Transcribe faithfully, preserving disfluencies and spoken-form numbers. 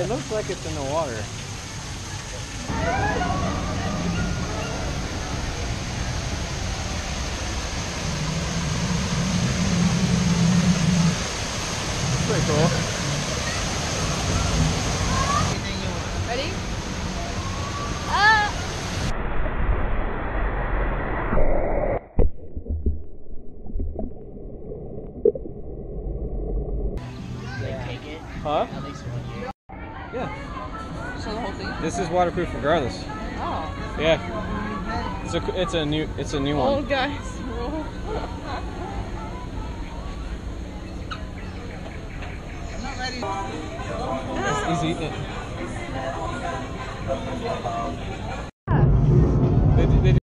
It looks like it's in the water. Pretty cool. Ready? Ah! Like take it? Huh? At least one year. Yeah. So the whole thing? This is waterproof regardless. Oh. Yeah. It's a it's a new it's a new one. Old guys rule. He's eating it.